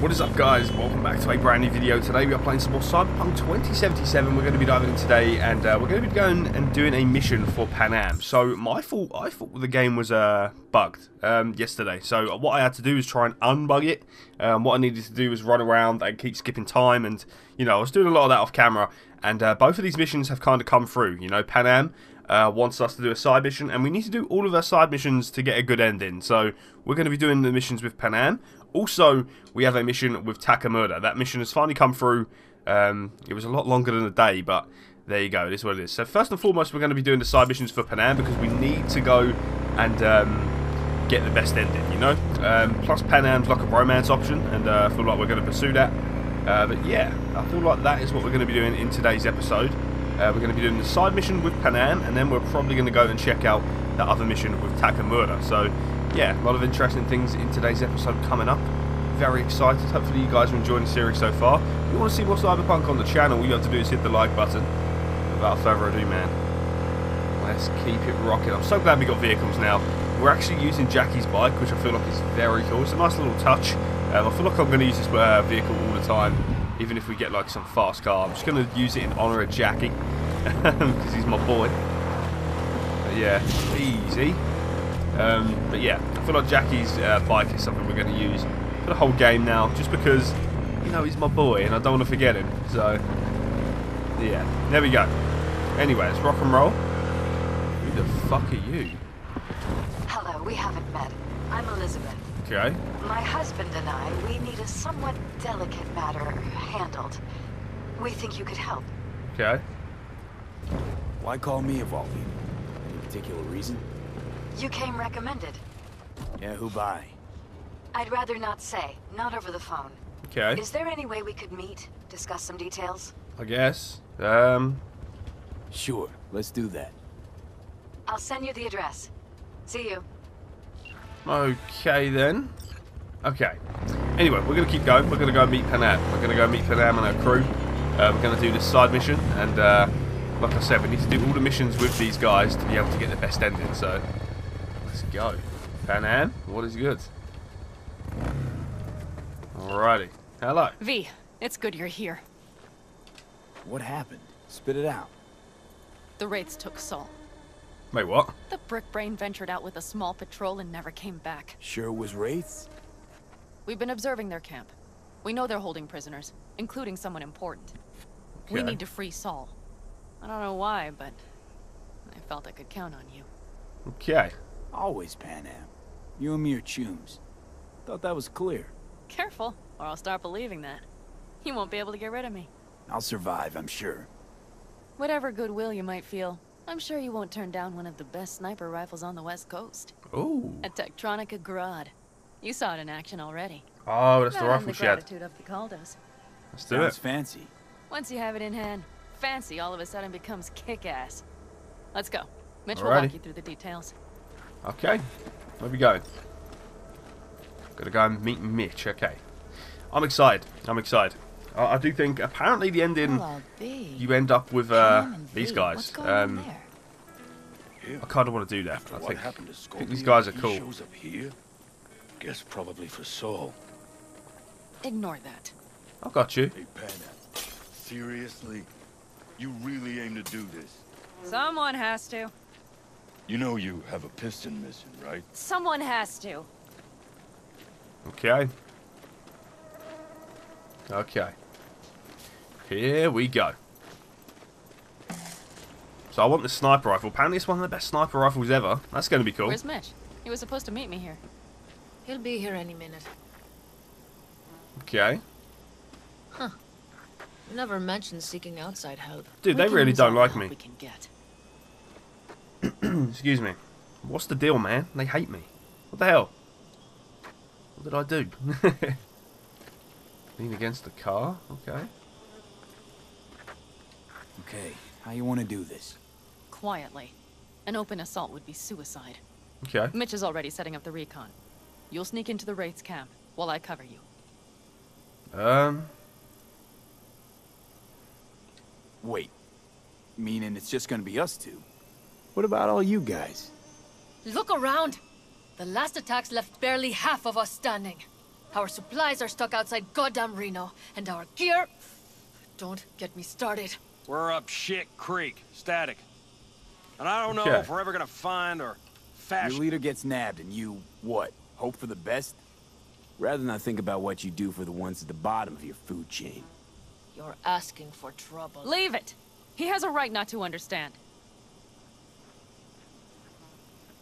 What is up, guys? Welcome back to a brand new video. Today we are playing some more Cyberpunk 2077. We're going to be diving in today, and we're going to be going and doing a mission for Panam. So my fault, I thought the game was bugged yesterday. So what I had to do is try and unbug it. What I needed to do was run around and keep skipping time, and you know I was doing a lot of that off camera. And both of these missions have kind of come through. You know, Panam wants us to do a side mission, and we need to do all of our side missions to get a good ending. So we're going to be doing the missions with Panam. Also, we have a mission with Takemura. That mission has finally come through. It was a lot longer than a day, but there you go. It is what it is. So first and foremost, we're going to be doing the side missions for Panam because we need to go and get the best ending, you know? Plus, Panam's like a romance option, and I feel like we're going to pursue that. But yeah, I feel like that is what we're going to be doing in today's episode. We're going to be doing the side mission with Panam, and then we're probably going to go and check out that other mission with Takemura. So yeah, a lot of interesting things in today's episode coming up. Very excited. Hopefully you guys are enjoying the series so far. If you want to see more Cyberpunk on the channel, all you have to do is hit the like button. Without further ado, man, let's keep it rocking. I'm so glad we got vehicles now. We're actually using Jackie's bike, which I feel like is very cool. It's a nice little touch. I feel like I'm going to use this vehicle all the time, even if we get like some fast car. I'm just going to use it in honour of Jackie, because he's my boy. But yeah, easy. But yeah, I feel like Jackie's bike is something we're going to use for the whole game now, just because, you know, he's my boy and I don't want to forget him. So yeah, there we go. Anyway, let's rock and roll. Who the fuck are you? Hello, we haven't met. I'm Elizabeth. Okay. My husband and I, we need a somewhat delicate matter handled. We think you could help. Okay. Why call me, Evelyn? Any particular reason? You came recommended. Yeah, who by? I'd rather not say. Not over the phone. Okay. Is there any way we could meet, discuss some details? I guess. Sure. Let's do that. I'll send you the address. See you. Okay, then. Okay. Anyway, we're going to keep going. We're going to go meet Panam. We're going to go meet Panam and her crew. We're going to do this side mission, and like I said, we need to do all the missions with these guys to be able to get the best ending, so let's go. Panam, what is good? Alrighty. Hello. V, it's good you're here. What happened? Spit it out. The Wraiths took Saul. Wait, what? The brick-brain ventured out with a small patrol and never came back. Sure was Wraiths? We've been observing their camp. We know they're holding prisoners, including someone important. Okay. We need to free Saul. I don't know why, but I felt I could count on you. Okay. Always, Panam. You and me are chums. Thought that was clear. Careful, or I'll start believing that. You won't be able to get rid of me. I'll survive, I'm sure. Whatever goodwill you might feel, I'm sure you won't turn down one of the best sniper rifles on the West Coast. Ooh. At Tektronica Grad. You saw it in action already. Oh, that's the rifle shed. Let's do it. It's fancy. Once you have it in hand, fancy all of a sudden becomes kick-ass. Let's go. Mitch Alrighty. Will walk you through the details. Okay. Where we going? Gotta go and meet Mitch. Okay. I'm excited. I'm excited. I do think apparently the ending you end up with these guys. I kind of want to do that. I think these guys are cool. Shows up here? Guess probably for Saul. Ignore that. I got you. Hey, Panam. Seriously? You really aim to do this? Someone has to. You know you have a piston missing, right? Someone has to. Okay. Okay. Here we go. So I want the sniper rifle. Apparently it's one of the best sniper rifles ever. That's going to be cool. Where's Mitch? He was supposed to meet me here. He'll be here any minute. Okay. Huh. Never mentioned seeking outside help. Dude, they really don't like me. Excuse me. What's the deal, man? They hate me. What the hell? What did I do? Lean against the car? Okay. Okay. How you want to do this? Quietly. An open assault would be suicide. Okay. Mitch is already setting up the recon. You'll sneak into the Wraiths camp while I cover you. Wait, meaning it's just gonna be us two? What about all you guys? Look around! The last attacks left barely half of us standing. Our supplies are stuck outside goddamn Reno, and our gear... Don't get me started. We're up shit creek, static. And I don't know if we're ever gonna find or fashion... Your leader gets nabbed and you, what, hope for the best? Rather not think about what you do for the ones at the bottom of your food chain. You're asking for trouble. Leave it! He has a right not to understand.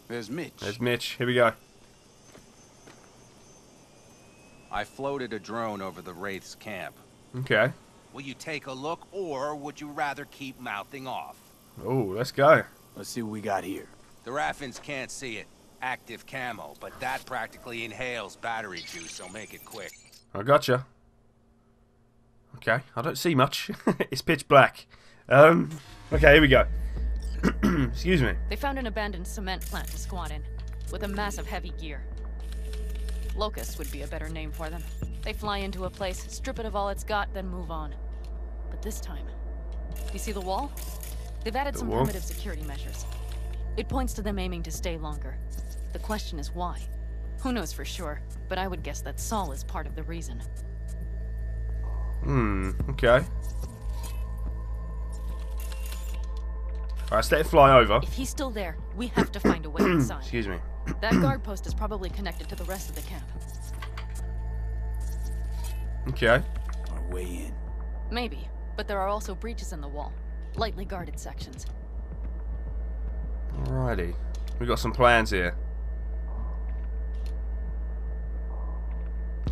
There's Mitch. There's Mitch. Here we go. I floated a drone over the Wraith's camp. Okay. Will you take a look, or would you rather keep mouthing off? Oh, let's go. Let's see what we got here. The Raffens can't see it. Active camo, but that practically inhales battery juice, so make it quick. I gotcha. Okay, I don't see much. It's pitch black. Okay, here we go. Excuse me. They found an abandoned cement plant to squat in, with a mass of heavy gear. Locust would be a better name for them. They fly into a place, strip it of all it's got, then move on. But this time, you see the wall? They've added some primitive security measures. It points to them aiming to stay longer. The question is why? Who knows for sure, but I would guess that Saul is part of the reason. Hmm, okay. Alright, so let it fly over. If he's still there, we have to find a way inside. Excuse me. That guard post is probably connected to the rest of the camp. Okay. Our way in. Maybe, but there are also breaches in the wall. Lightly guarded sections. Alrighty. We got some plans here.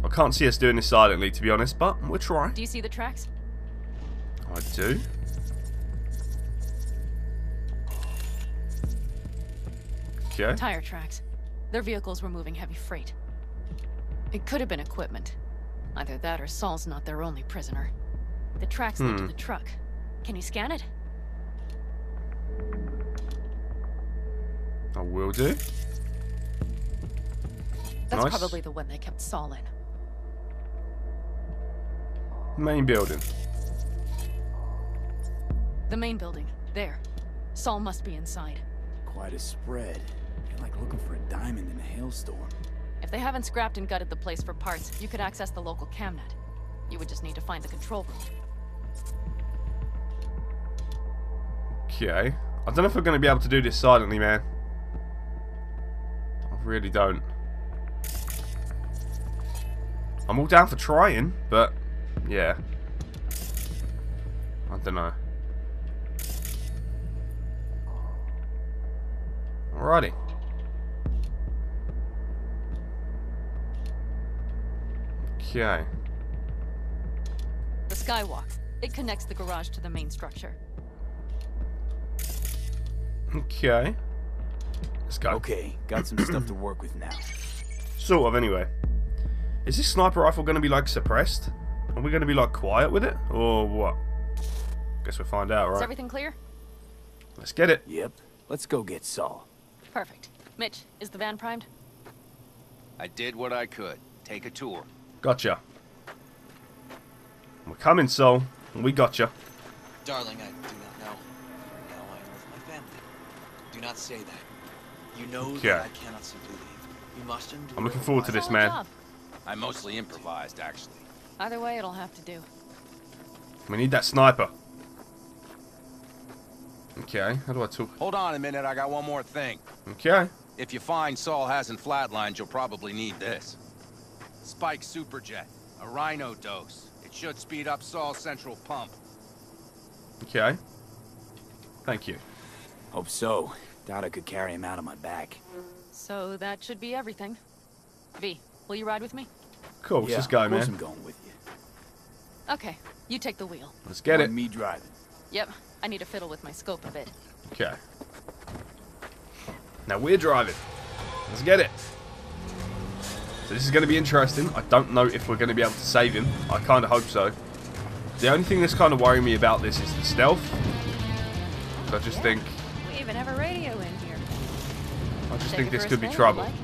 I can't see us doing this silently, to be honest, but we'll try. Do you see the tracks? I do. Okay. Tire tracks. Their vehicles were moving heavy freight. It could have been equipment. Either that or Saul's not their only prisoner. The tracks lead to the truck. Can you scan it? I will do. That's nice. Probably the one they kept Saul in. Main building. The main building. There. Saul must be inside. Quite a spread. You're like looking for a diamond in a hailstorm. If they haven't scrapped and gutted the place for parts, you could access the local camnet. You would just need to find the control room. Okay. I don't know if we're going to be able to do this silently, man. I really don't. I'm all down for trying, but yeah. I don't know. Alrighty. Okay. The skywalk. It connects the garage to the main structure. Okay. Let's go. Okay, got some stuff to work with now. Sort of, anyway. Is this sniper rifle going to be, like, suppressed? Are we going to be, like, quiet with it? Or what? Guess we'll find out, right? Is everything clear? Let's get it. Yep. Let's go get Saul. Perfect. Mitch, is the van primed? I did what I could. Take a tour. Gotcha. We're coming, Saul. We gotcha. Darling, I do not know. Now I am with my family. Do not say that. You know that I cannot simply leave. You must endure. I'm looking forward to this, man. Job. I mostly improvised, actually. Either way, it'll have to do. We need that sniper. Okay, how do I talk? Hold on a minute, I got one more thing. Okay. If you find Saul hasn't flatlined, you'll probably need this. Spike Superjet, a Rhino dose. It should speed up Saul's central pump. Okay. Thank you. Hope so. Doubt I could carry him out on my back. So that should be everything. V, will you ride with me? Cool, it's this guy, man. I'm going with you. Okay, you take the wheel. Let's get it. Me driving. Yep. I need to fiddle with my scope a bit. Okay. Now we're driving. Let's get it. So this is going to be interesting. I don't know if we're going to be able to save him. I kind of hope so. The only thing that's kind of worrying me about this is the stealth. So I just think... We even have a radio in here. I just think this could be trouble. Like.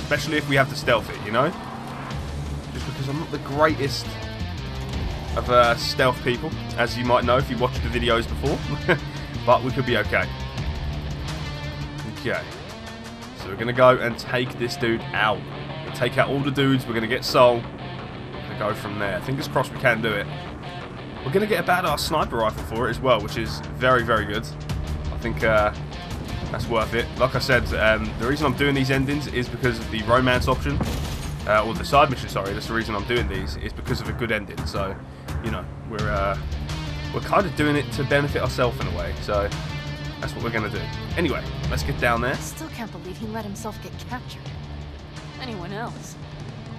Especially if we have to stealth it, you know? Just because I'm not the greatest... of stealth people, as you might know if you watched the videos before. But we could be okay. Okay. So we're going to go and take this dude out. We'll take out all the dudes, we're going to get Saul, and go from there. Fingers crossed we can do it. We're going to get a badass sniper rifle for it as well, which is very, very good. I think that's worth it. Like I said, the reason I'm doing these endings is because of the romance option, or the side mission, sorry. That's the reason I'm doing these, is because of a good ending. So, you know, we're kind of doing it to benefit ourselves in a way. So that's what we're going to do. Anyway, let's get down there. I still can't believe he let himself get captured. Anyone else?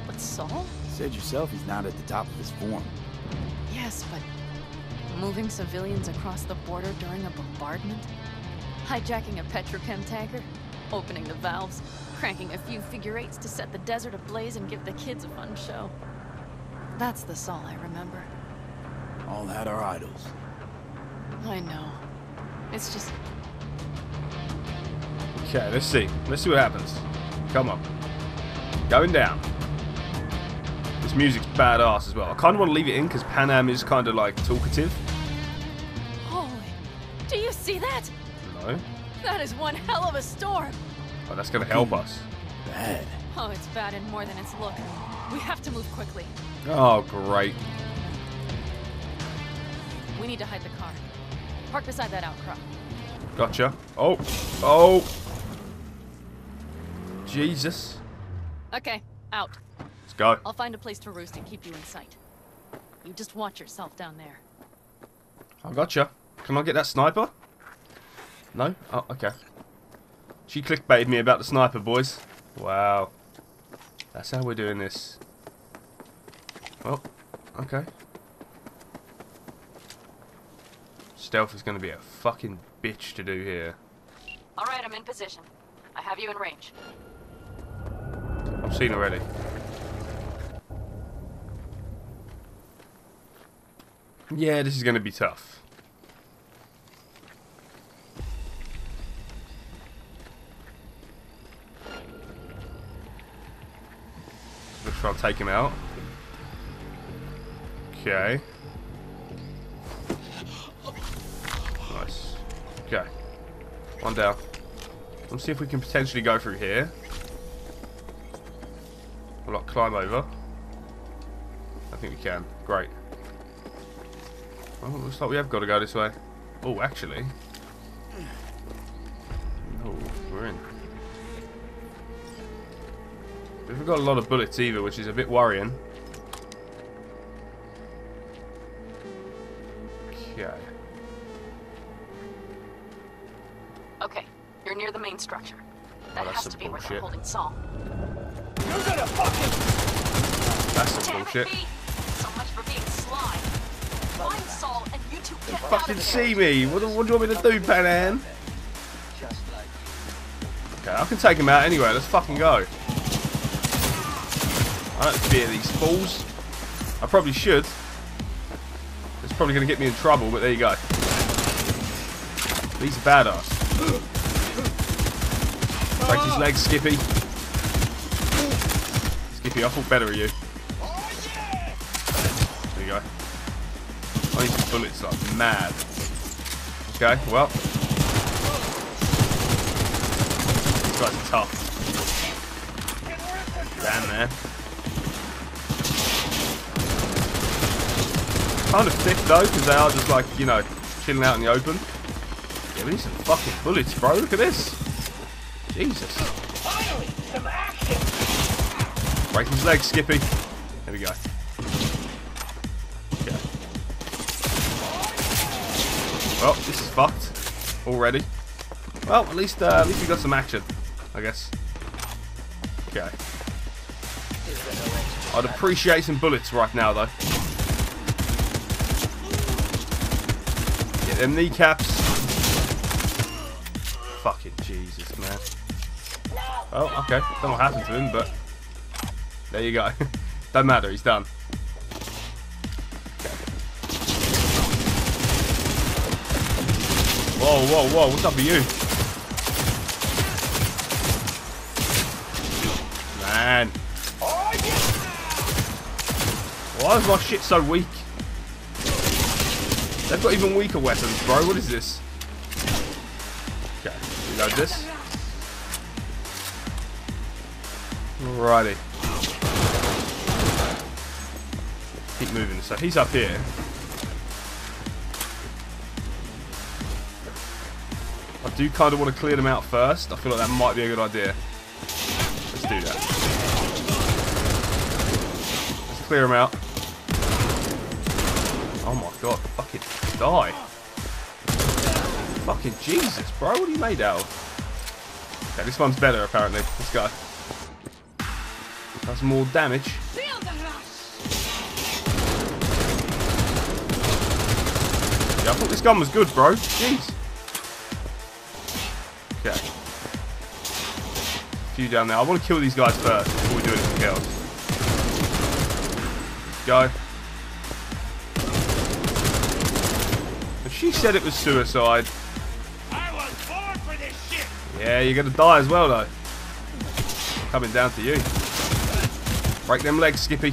But Saul? You said yourself he's not at the top of his form. Yes, but moving civilians across the border during a bombardment? Hijacking a Petrochem tanker? Opening the valves? Cranking a few figure eights to set the desert ablaze and give the kids a fun show? That's the Saul I remember. All had our idols. I know. It's just... Okay, let's see. Let's see what happens. Come on. Going down. This music's badass as well. I kind of want to leave it in because Panam is kind of like talkative. Holy... Do you see that? No. That is one hell of a storm. Oh, that's going to help us. Bad. Oh, it's bad in more than its look. We have to move quickly. Oh, great. We need to hide the car. Park beside that outcrop. Gotcha. Oh. Oh. Jesus. Okay, out. Let's go. I'll find a place to roost and keep you in sight. You just watch yourself down there. I gotcha. Can I get that sniper? No? Oh, okay. She clickbaited me about the sniper, boys. Wow. That's how we're doing this. Well, okay. Stealth is going to be a fucking bitch to do here. Alright, I'm in position. I have you in range. I've seen already. Yeah, this is going to be tough. Let's try and take him out. Okay. Nice. Okay. One down. Let's see if we can potentially go through here. We'll like climb over. I think we can. Great. Oh, looks like we have got to go this way. Oh, actually. Oh, we're in. We haven't got a lot of bullets either, which is a bit worrying. Okay. Okay, you're near the main structure. That has to be where they're holding Saul. You're gonna fucking... That's some bullshit. So much for being sly. Find Saul and you two get out of here. Fucking see me. What do you want me to do, Panam? Okay, I can take him out anyway. Let's fucking go. I don't fear these fools. I probably should. It's probably going to get me in trouble, but there you go. These are badass. Break his legs, Skippy. Skippy, I thought better of you. There you go. I need some bullets like mad. Okay, well. These guys are tough. Damn, man. Kind of thick though, because they are just like, you know, chilling out in the open. Yeah, we need some fucking bullets, bro. Look at this. Jesus. Finally, some action. Break his legs, Skippy. There we go. Okay. Well, this is fucked already. Well, at least we got some action, I guess. Okay. I'd appreciate some bullets right now, though. Them kneecaps. Fucking Jesus, man. Oh, okay. Don't know what happened to him, but there you go. Don't matter, he's done. Okay. Whoa, whoa, whoa, what's up with you? Man. Why is my shit so weak? They've got even weaker weapons, bro. What is this? Okay, reload this. Alrighty. keep moving, so he's up here. I do kind of want to clear them out first. I feel like that might be a good idea. Let's do that. Let's clear them out. Oh my god, fucking die. Fucking Jesus, bro, what are you made out of? Okay, this one's better apparently. Let's go. That's more damage. Yeah, I thought this gun was good, bro. Jeez. Okay. A few down there. I want to kill these guys first before we do anything else. Go. But she said it was suicide. I was born for this shit. Yeah, you're gonna die as well though. Coming down to you. Break them legs, Skippy.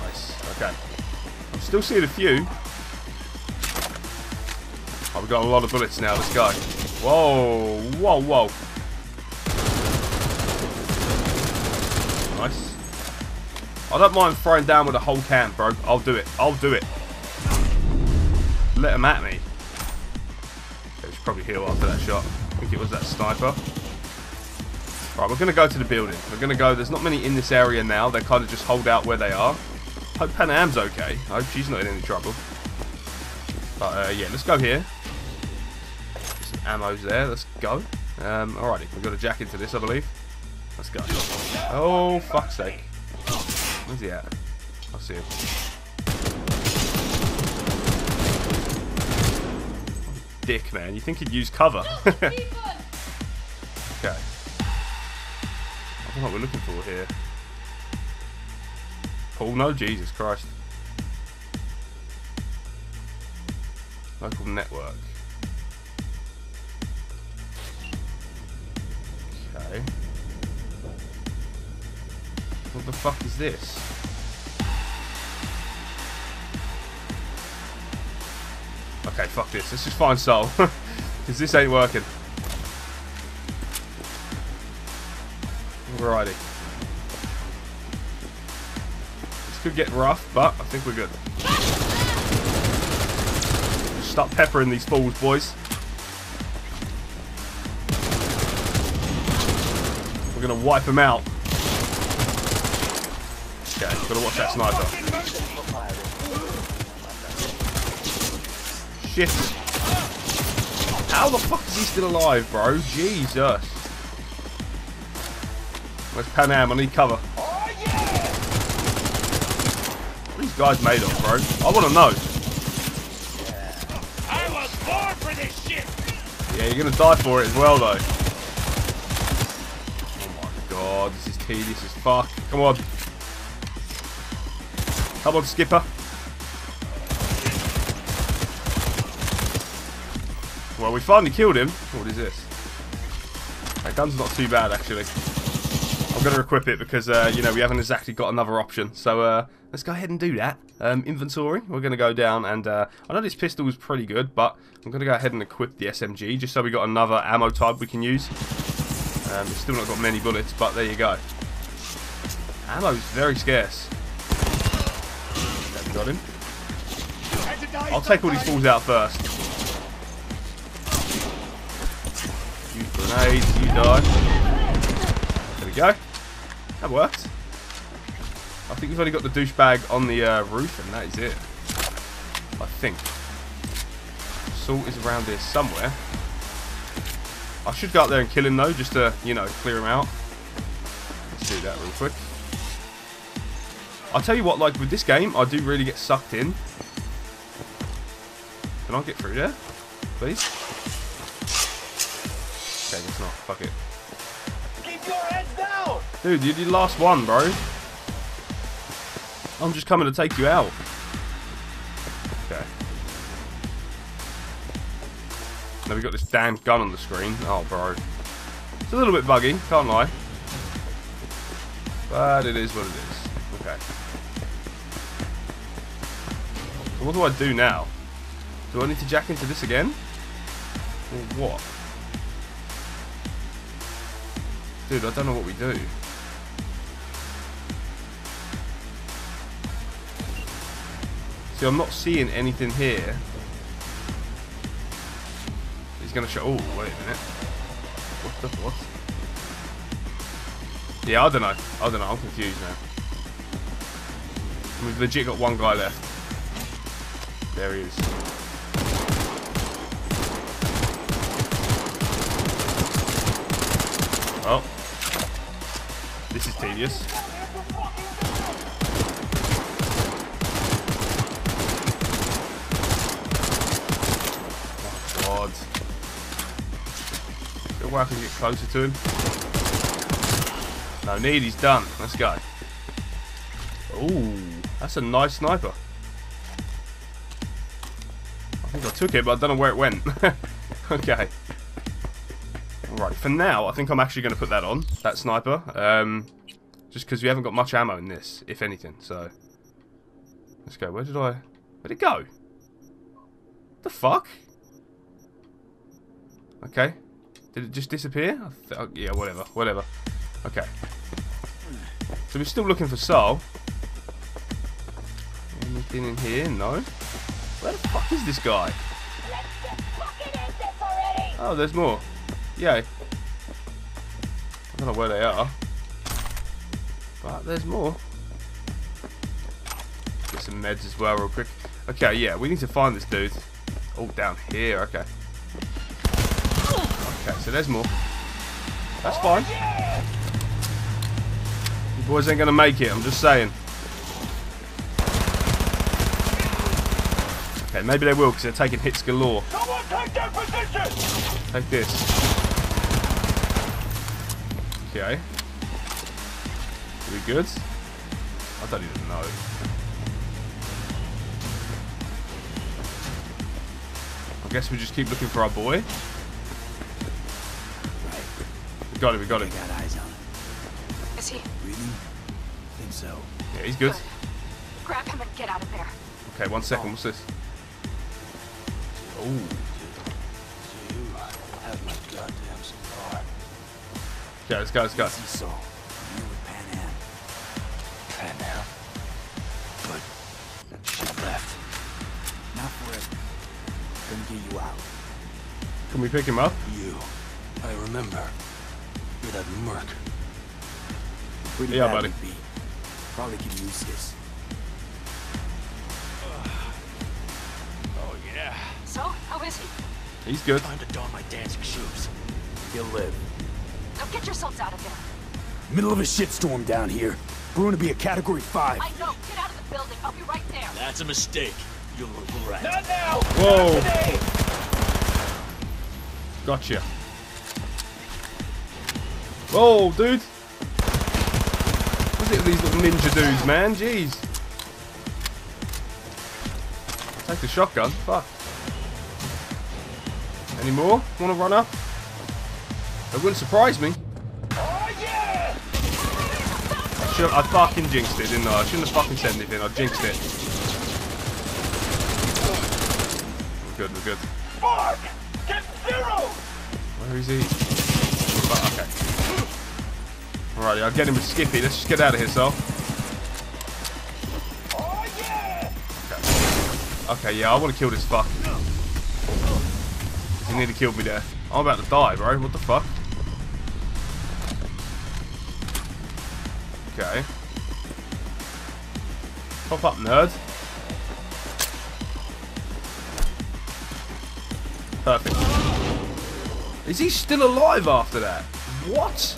Nice. Okay. I'm still seeing a few. Oh, we've got a lot of bullets now. Let's go. Whoa. Whoa, whoa. Nice. I don't mind throwing down with a whole camp, bro. I'll do it. I'll do it. Let them at me. They should probably heal after that shot. I think it was that sniper. Right, we're going to go to the building. We're going to go. There's not many in this area now. They kind of just hold out where they are. Hope Panam's okay. I hope she's not in any trouble. But, yeah, let's go here. Some ammo's there. Let's go. Alrighty, we've got a jack into this, I believe. Let's go. Oh, fuck's sake. Where's he at? I see him. Dick, man. You think he'd use cover. Okay. I don't know what we're looking for here. Oh no, Jesus Christ. Local network. Okay. What the fuck is this? Okay, fuck this. Let's just find Saul. Because this ain't working. Alrighty. This could get rough, but I think we're good. Stop peppering these fools, boys. We're gonna wipe them out. Okay, gotta watch that sniper. Shit. How the fuck is he still alive, bro? Jesus. Where's Panam? I need cover. Oh, yeah. What are these guys made of, bro? I want to know. I was born for this shit. Yeah, you're going to die for it as well, though. Oh my god, this is tedious as fuck. Come on. Come on, Skipper. Well, we finally killed him. What is this? That gun's not too bad, actually. I'm going to equip it because, you know, we haven't exactly got another option. So, let's go ahead and do that. Inventory, we're going to go down and, I know this pistol is pretty good, but I'm going to go ahead and equip the SMG just so we got another ammo type we can use. It's still not got many bullets, but there you go. Ammo's very scarce. Got him. I'll take all these fools out first. Use grenades, you die. There we go. That worked. I think we've only got the douchebag on the roof, and that is it. I think. Saul is around here somewhere. I should go up there and kill him, though, just to, you know, clear him out. Let's do that real quick. I'll tell you what, like, with this game, I do really get sucked in. Can I get through there? Please? Okay, it's not. Fuck it. Keep your head down! Dude, you're the last one, bro. I'm just coming to take you out. Okay. Now we got this damn gun on the screen. Oh, bro. It's a little bit buggy, can't lie. But it is what it is. Okay. So what do I do now? Do I need to jack into this again? Or what? Dude, I don't know what we do. Dude, I'm not seeing anything here. He's gonna show. Oh, wait a minute. What the what? Yeah, I don't know. I don't know. I'm confused now. We've legit got one guy left. There he is. Well, this is tedious. Oh God! Don't worry, I can get closer to him. No need. He's done. Let's go. Ooh, that's a nice sniper. I think I took it, but I don't know where it went. Okay. Alright, for now, I think I'm actually going to put that on, that sniper. Just because we haven't got much ammo in this, if anything, so. Let's go. Where'd it go? The fuck? Okay. Did it just disappear? Yeah, whatever, whatever. Okay. So we're still looking for Saul. Anything in here? No. Where the fuck is this guy? Oh, there's more. Yay. I don't know where they are. But there's more. Get some meds as well real quick. Okay, yeah, we need to find this dude. Oh, down here, okay. Okay, so there's more. That's fine. You boys ain't gonna make it, I'm just saying. Okay, maybe they will because they're taking hits galore. Someone take their position! Take this. Okay. We good? I don't even know. I guess we just keep looking for our boy. Right. We got him, we got him. Got eyes on him. Is he? Breathing? I think so. Yeah, he's good. Grab him and get out of there. Okay, 1 second, what's this? Ooh. Okay, let's go, let's go. Panam. Good. That shit left. Not forever. Gonna get you out. Can we pick him up? You. I remember. You're that merc. Pretty yeah, buddy. Beat. Probably can use this. So, how is he? He's good. Time to don my dancing shoes. He'll live. Now get yourselves out of there. Middle of a shitstorm down here. We're gonna be a Category 5. I know. Get out of the building. I'll be right there. That's a mistake. You little rat. Not now. Whoa. Not today. Gotcha. Whoa, dude. What's it with these little ninja dudes, man? Jeez. Take the shotgun. Fuck. Any more? Want to run up? It wouldn't surprise me. Oh, yeah! I fucking jinxed it, didn't I? I shouldn't have fucking said anything. I jinxed it. We're good, we're good. Fuck! Get zero! Where is he? Okay. Alrighty, I'll get him with Skippy. Let's just get out of here, Sol. Oh, yeah! Okay. Okay, yeah, I want to kill this fuck. He nearly killed me there. I'm about to die, bro. What the fuck? Okay. Pop up, nerd. Perfect. Is he still alive after that? What?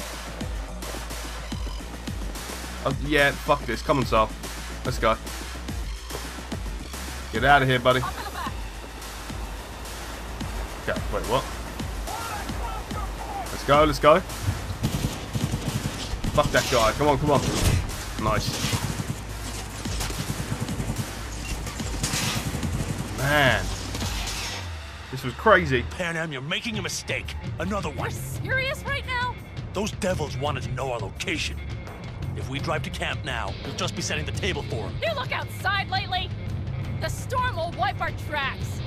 Oh, yeah, fuck this. Come on, Saul. Let's go. Get out of here, buddy. Okay, wait, what? Let's go, let's go. Fuck that guy. Come on, come on. Nice. Man. This was crazy. Panam, you're making a mistake. Another one. You're serious right now? Those devils wanted to know our location. If we drive to camp now, we'll just be setting the table for them. You look outside lately? The storm will wipe our tracks.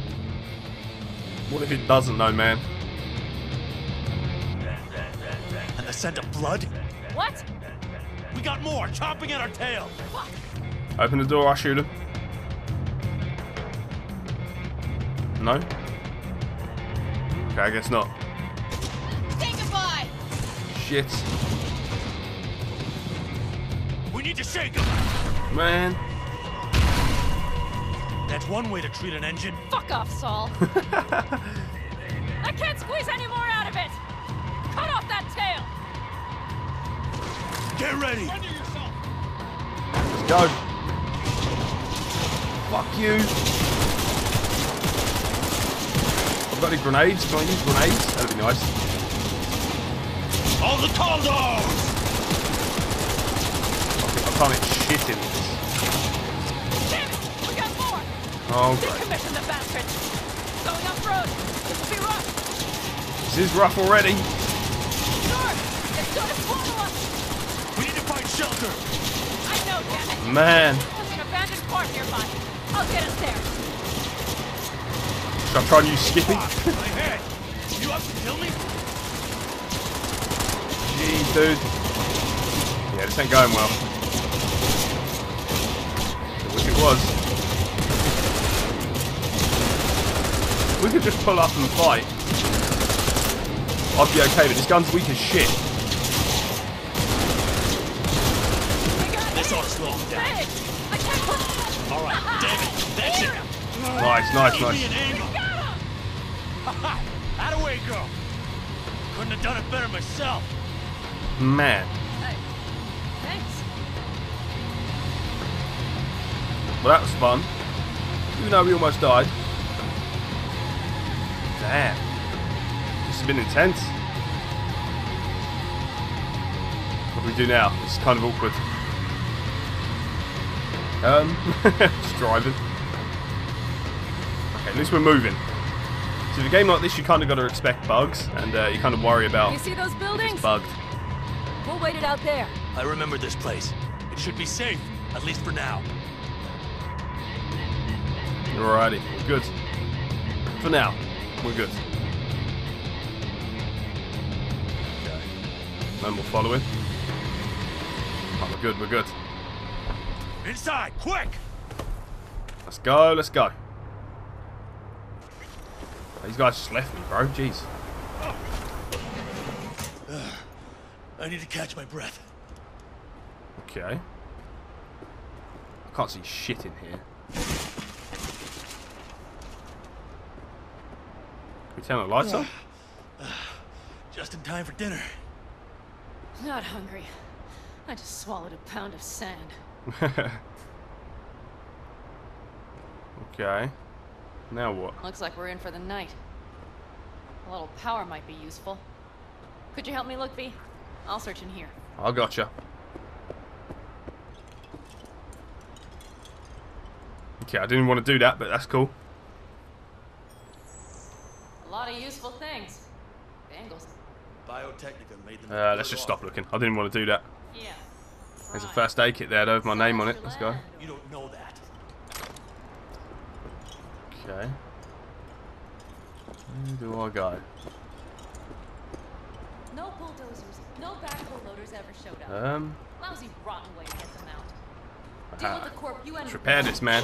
What if it doesn't though, man? And the scent of blood? What? We got more chomping at our tail. Fuck. Open the door, I'll shoot him. No? Okay, I guess not. Say goodbye. Shit. We need to shake him. Man. That's one way to treat an engine. Fuck off, Saul. I can't squeeze any more out of it. Cut off that tail. Get ready. Let's go. Fuck you. I've got any grenades. Can I use grenades? That'd be nice. Aldecaldos! I can't shit in this. Damn it! We got more! Oh, decommission the bastard! Going off-road! This will be rough! This is rough already! North! It's gonna swallow us! We need to find shelter! I know, damn it! Man! There's an abandoned port nearby. I'll get us there. Should I try and use Skippy? My head. You have to kill me? Jeez, dude. Yeah, this ain't going well. I wish it was. We could just pull up and fight. I'd be okay, but this gun's weak as shit. This ought to slow him down. I can't put it on. All right, damn it. That's it. Nice, nice, nice. Out of way, girl. Couldn't have done it better myself. Man. Hey. Thanks. Well, that was fun. Even though we almost died. Damn. This has been intense. What do we do now? It's kind of awkward. Just driving. Okay, at least we're moving. So in a game like this, you kind of got to expect bugs, and you kind of worry about. You see those buildings? It's bugged. We'll wait it out there. I remember this place. It should be safe, at least for now. Alrighty, we're good. For now, we're good. Okay. No more following. Oh, we're good. We're good. Inside, quick! Let's go, let's go. These guys just left me, bro. Jeez. I need to catch my breath. Okay. I can't see shit in here. Can we turn the lights on? Just in time for dinner. Not hungry. I just swallowed a pound of sand. Okay. Now what? Looks like we're in for the night. A little power might be useful. Could you help me look, V? I'll search in here. I gotcha. Okay, I didn't want to do that, but that's cool. A lot of useful things. Bangles. Biotechnica made them. Let's just stop looking. I didn't want to do that. Yeah. There's a first aid kit there, though, with my name on it. Let's go. You don't know that. Okay. Where do I go? No bulldozers, no backhoe loaders ever showed up. Lousy, rotten way to get them out. Deal with the corp. You and repair this, man.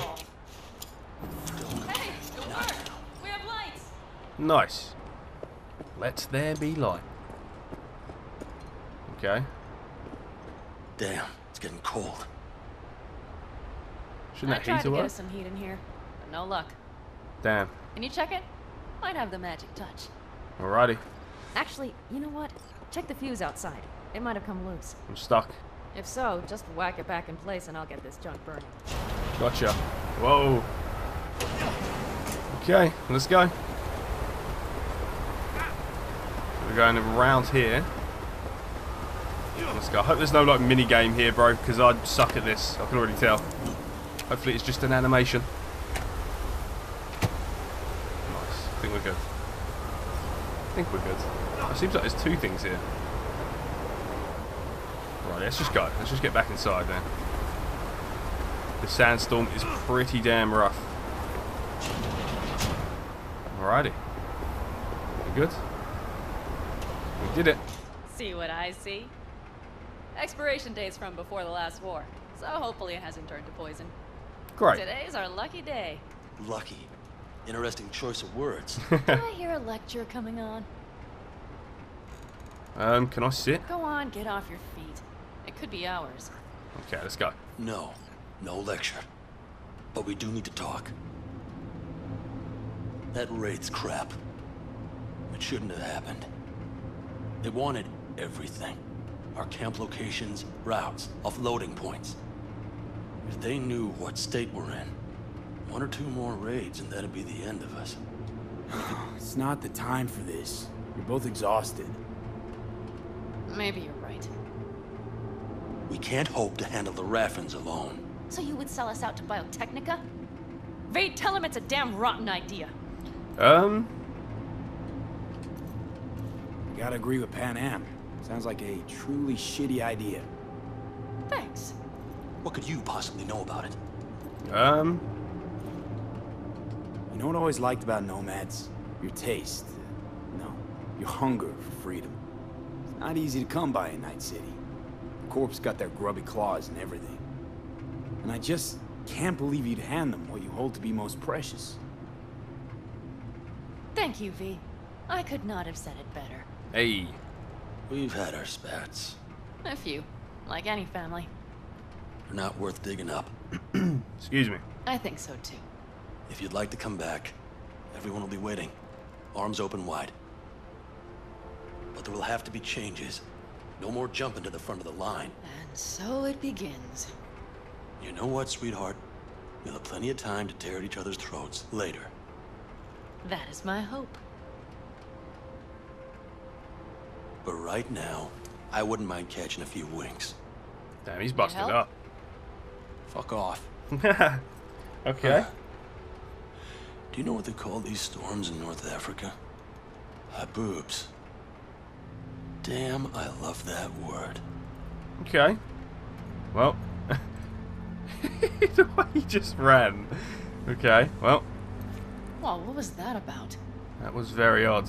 Hey, good work. We have lights. Nice. Let there be light. Okay. Damn, it's getting cold. Shouldn't that heat away? I tried to get us some heat in here, but no luck. Damn. Can you check it? Might have the magic touch. Alrighty. Actually, you know what? Check the fuse outside. It might have come loose. I'm stuck. If so, just whack it back in place and I'll get this junk burning. Gotcha. Whoa. Okay, let's go. We're going around here. Let's go. I hope there's no like mini game here, bro, because I'd suck at this. I can already tell. Hopefully it's just an animation. Nice. I think we're good. I think we're good. It seems like there's two things here. Right, let's just go. Let's just get back inside then. The sandstorm is pretty damn rough. Alrighty. We good? We did it. See what I see? Expiration date's from before the last war, so hopefully it hasn't turned to poison. Great. Today's our lucky day. Lucky? Interesting choice of words. Did I hear a lecture coming on? Can I sit? Go on, get off your feet. It could be hours. Okay, let's go. No, no lecture. But we do need to talk. That Wraiths crap. It shouldn't have happened. They wanted everything. Our camp locations, routes, offloading points. If they knew what state we're in, one or two more raids and that'd be the end of us. It's not the time for this. You're both exhausted. Maybe you're right. We can't hope to handle the Raffens alone. So you would sell us out to Biotechnica? Vade, tell him it's a damn rotten idea. I gotta agree with Panam. Sounds like a truly shitty idea. Thanks. What could you possibly know about it? You know what I always liked about nomads? Your taste. No, your hunger for freedom. It's not easy to come by in Night City. The corpse got their grubby claws and everything. And I just can't believe you'd hand them what you hold to be most precious. Thank you, V. I could not have said it better. Hey. We've had our spats. A few. Like any family. They're not worth digging up. Excuse me. I think so, too. If you'd like to come back, everyone will be waiting. Arms open wide. But there will have to be changes. No more jumping to the front of the line. And so it begins. You know what, sweetheart? We'll have plenty of time to tear at each other's throats later. That is my hope. But right now, I wouldn't mind catching a few winks. Damn, he's busted up. Fuck off. Okay. Do you know what they call these storms in North Africa? Haboobs. Damn, I love that word. Okay. Well. The way he just ran. Okay, well. Well, what was that about? That was very odd.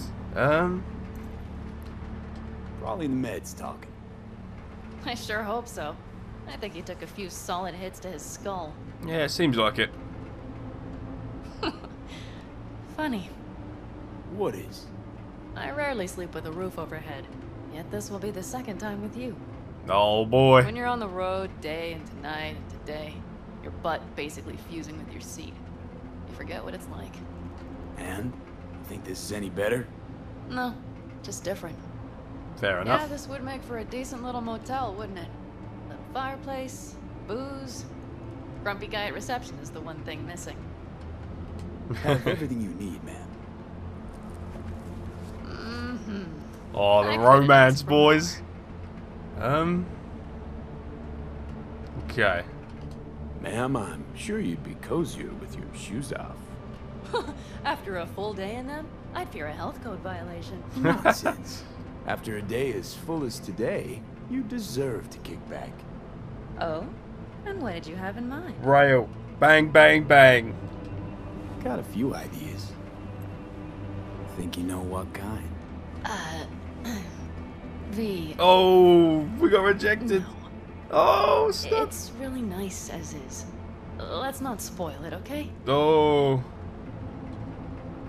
Probably the meds talking. I sure hope so. I think he took a few solid hits to his skull. Yeah, it seems like it. Funny. What is? I rarely sleep with a roof overhead, yet this will be the second time with you. Oh boy. When you're on the road day and tonight and today, your butt basically fusing with your seat. You forget what it's like. And? You think this is any better? No, just different. Fair enough. Yeah, this would make for a decent little motel, wouldn't it? A fireplace, booze. Grumpy guy at reception is the one thing missing. Have everything you need, man. Mm-hmm. Oh, the romance, boys. Okay. Ma'am, I'm sure you'd be cozier with your shoes off. After a full day in them, I'd fear a health code violation. Nonsense. After a day as full as today, you deserve to kick back. Oh? And what did you have in mind? Rail. Bang, bang, bang. Got a few ideas. Think you know what kind? V. Oh, we got rejected. No. Oh, stop. It's really nice as is. Let's not spoil it, okay? Oh.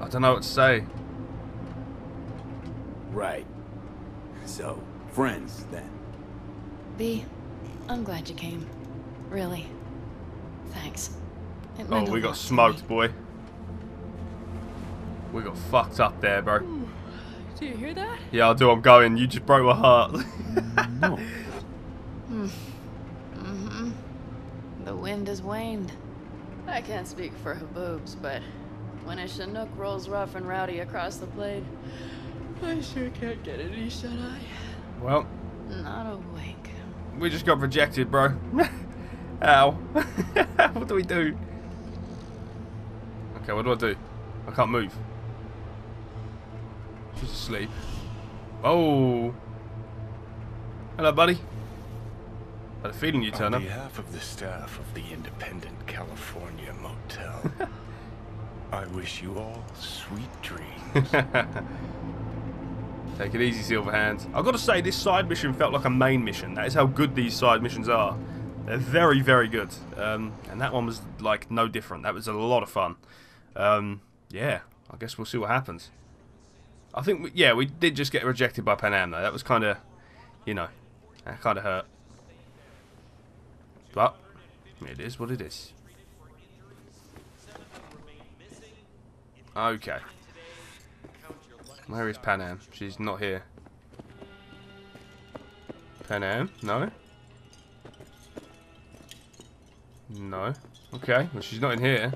I don't know what to say. Right. So, friends, then. V, I'm glad you came. Really. Thanks. It meant a lot to me. Oh, we got smoked, boy. We got fucked up there, bro. Ooh. Do you hear that? Yeah, I do. I'm going. You just broke my heart. No. Mm-hmm. The wind has waned. I can't speak for Haboobs, but when a Chinook rolls rough and rowdy across the plain, I sure can't get any shut eye. Well, not a wink. We just got rejected, bro. Ow. What do? Okay, what do? I can't move. She's asleep. Oh. Hello, buddy. I had a feeling you turn up. On behalf of the staff of the Independent California Motel, I wish you all sweet dreams. Take it easy, Silverhand. I've got to say, this side mission felt like a main mission. That is how good these side missions are. They're very, very good. And that one was, like, no different. That was a lot of fun. yeah, I guess we'll see what happens. I think, we did just get rejected by Panam though. That was kind of, you know, that kind of hurt. But it is what it is. Okay. Where is Panam? She's not here. Panam? No? No. Okay, well she's not in here.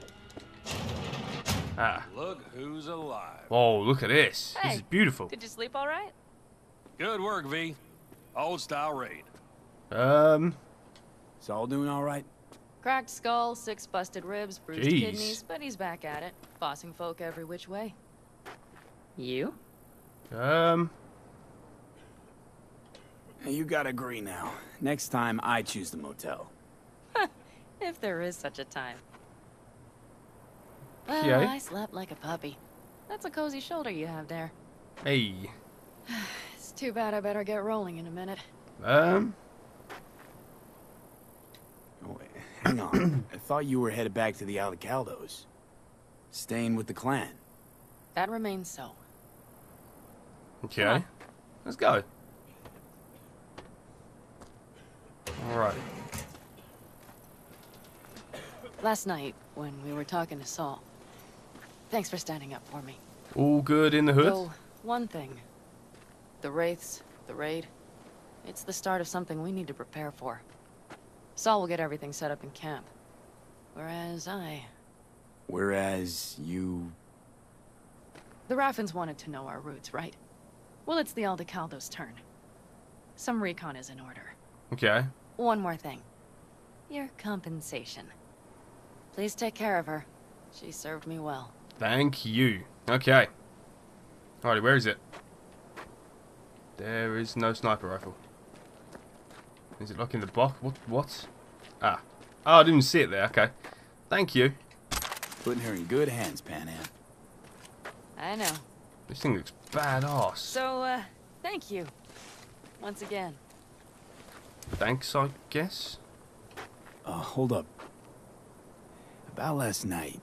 Ah. Look who's alive. Oh, look at this. Hey, this is beautiful. Did you sleep all right? Good work, V. Old style raid. Saul doing all right? Cracked skull, 6 busted ribs, bruised kidneys, but he's back at it, bossing folk every which way. You? You gotta agree now. Next time, I choose the motel. If there is such a time. Well, yeah. I slept like a puppy. That's a cozy shoulder you have there. Hey. It's too bad I better get rolling in a minute. Wait, hang on. I thought you were headed back to the Aldecaldos. Staying with the clan. That remains so. Okay. Let's go. Alright. Last night, when we were talking to Saul, thanks for standing up for me. All good in the hood? So, one thing. The Wraiths, the raid, it's the start of something we need to prepare for. Saul will get everything set up in camp. Whereas you... The Raffens wanted to know our roots, right? Well, it's the Aldecaldos' turn. Some recon is in order. Okay. One more thing. Your compensation. Please take care of her. She served me well. Thank you. Okay. Alrighty, where is it? There is no sniper rifle. Is it locking the block? What? Ah. Oh, I didn't see it there. Okay. Thank you. Putting her in good hands, Panam. I know. This thing looks badass. So, thank you. Once again. Thanks, I guess. Hold up. About last night.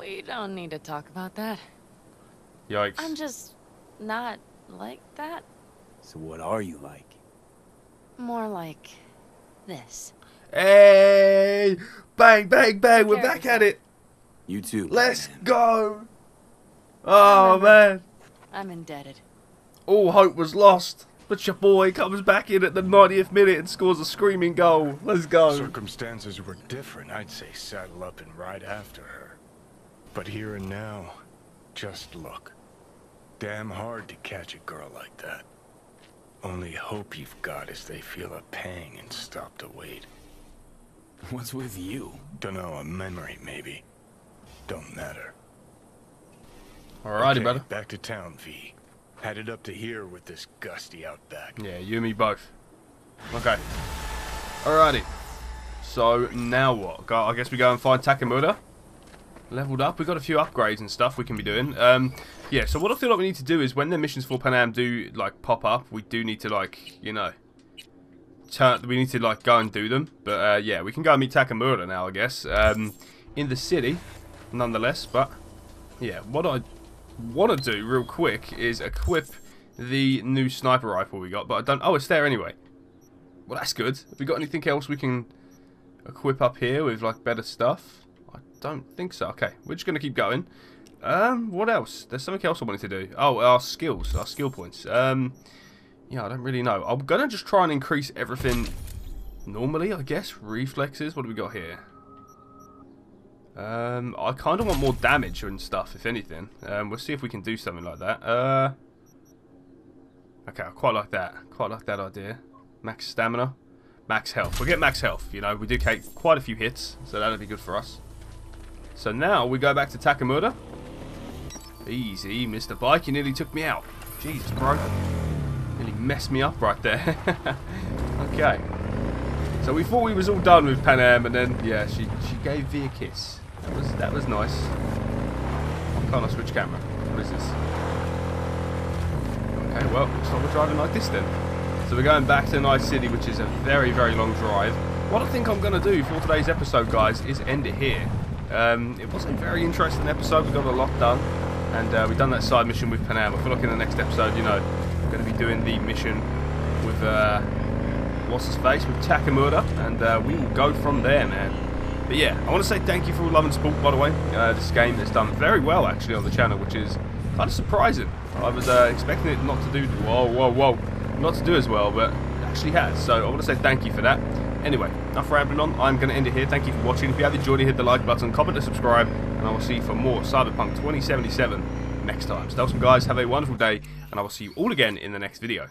We don't need to talk about that. Yikes. I'm just not like that. So what are you like? More like this. Hey! Bang, bang, bang! We're back at it! You too. Let's go! Oh, man. I'm indebted. All hope was lost. But your boy comes back in at the 90th minute and scores a screaming goal. Let's go. Circumstances were different. I'd say saddle up and ride after her. But here and now, just look. Damn hard to catch a girl like that. Only hope you've got is they feel a pang and stop to wait. What's with you? Dunno, a memory maybe. Don't matter. Alrighty, okay, buddy. Back to town, V. Headed up to here with this gusty outback. Yeah, you and me both. Okay. Alrighty. So, now what? I guess we go and find Takemura. Leveled up. We've got a few upgrades and stuff we can be doing. Yeah, so what I feel like we need to do is when the missions for Panam do, like, pop up, we do need to, like, you know, we need to, like, go and do them. But, yeah, we can go and meet Takemura now, I guess. In the city, nonetheless. But, yeah, what I want to do real quick is equip the new sniper rifle we got, but I don't... Oh, it's there anyway. Well, that's good. Have we got anything else we can equip up here with, like, better stuff? I don't think so. Okay, we're just going to keep going. What else? There's something else I wanted to do. Oh, our skills, our skill points. Yeah, I don't really know. I'm going to just try and increase everything normally, I guess. Reflexes, what do we got here? I kind of want more damage and stuff, if anything. We'll see if we can do something like that. Okay, I quite like that. Quite like that idea. Max stamina. Max health. We'll get max health, you know. We do take quite a few hits, so that'll be good for us. So now we go back to Takemura. Easy, Mr. Bike. You nearly took me out. Jesus, bro. Nearly messed me up right there. Okay. So we thought we was all done with Panam, and then, yeah, she gave V a kiss. That was nice. Why can't I switch camera? What is this? Okay, well, looks like we're driving like this then. So we're going back to Night City, which is a very, very long drive. What I think I'm going to do for today's episode, guys, is end it here. It was a very interesting episode. We got a lot done, and we've done that side mission with Panam. I feel like in the next episode, you know, we're going to be doing the mission with what's his face, with Takemura, and we will go from there, man. But yeah, I want to say thank you for all love and support, by the way. This game has done very well actually on the channel, which is kind of surprising. I was expecting it not to do not to do as well, but it actually has. So I want to say thank you for that. Anyway, enough rambling on. I'm going to end it here. Thank you for watching. If you have enjoyed it, hit the like button, comment and subscribe, and I will see you for more Cyberpunk 2077 next time. Stay awesome, guys. Have a wonderful day, and I will see you all again in the next video.